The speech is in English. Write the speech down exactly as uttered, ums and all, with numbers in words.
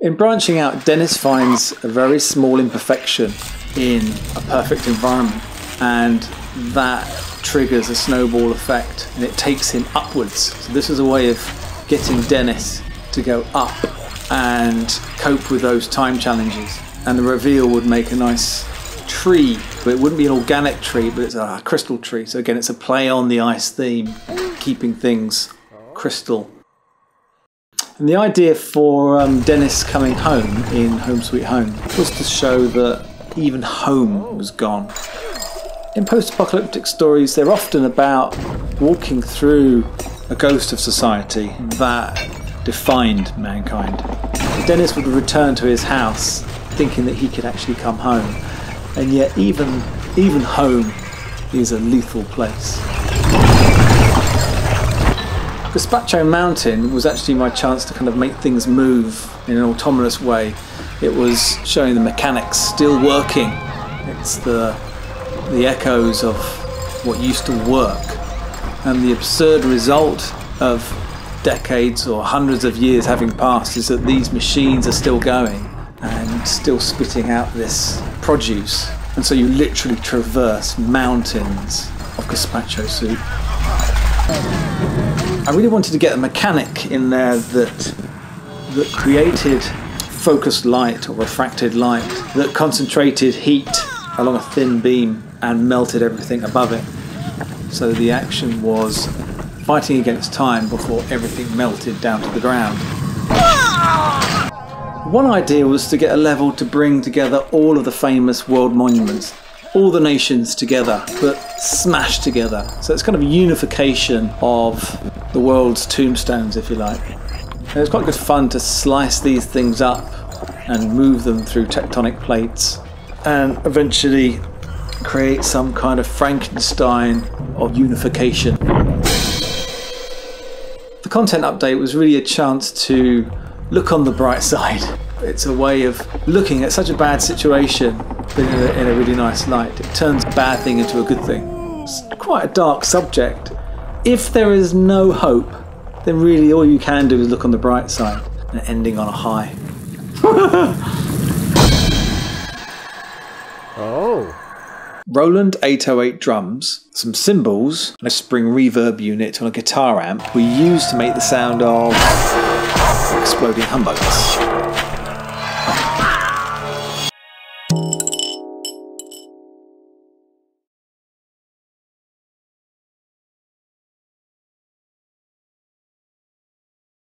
In branching out, Dennis finds a very small imperfection in a perfect environment, and that triggers a snowball effect and it takes him upwards. So this is a way of getting Dennis to go up and cope with those time challenges. And the reveal would make a nice tree, but it wouldn't be an organic tree, but it's a crystal tree. So again, it's a play on the ice theme, keeping things crystal. And the idea for um, Dennis coming home in Home Sweet Home was to show that even home was gone. In post-apocalyptic stories, they're often about walking through a ghost of society that defined mankind. Dennis would return to his house thinking that he could actually come home, and yet even, even home is a lethal place. Gazpacho Mountain was actually my chance to kind of make things move in an autonomous way. It was showing the mechanics still working. It's the, the echoes of what used to work, and the absurd result of decades or hundreds of years having passed is that these machines are still going and still spitting out this produce. And so you literally traverse mountains of gazpacho soup. I really wanted to get a mechanic in there that, that created focused light or refracted light that concentrated heat along a thin beam and melted everything above it. So the action was fighting against time before everything melted down to the ground. One idea was to get a level to bring together all of the famous world monuments, all the nations together, but smashed together. So it's kind of a unification of the world's tombstones, if you like. And it's quite good fun to slice these things up and move them through tectonic plates and eventually create some kind of Frankenstein of unification. The content update was really a chance to look on the bright side. It's a way of looking at such a bad situation but in a, in a really nice light. It turns a bad thing into a good thing. It's quite a dark subject. If there is no hope, then really all you can do is look on the bright side, and ending on a high. Oh. Roland eight oh eight drums, some cymbals, and a spring reverb unit on a guitar amp were used to make the sound of exploding humbugs.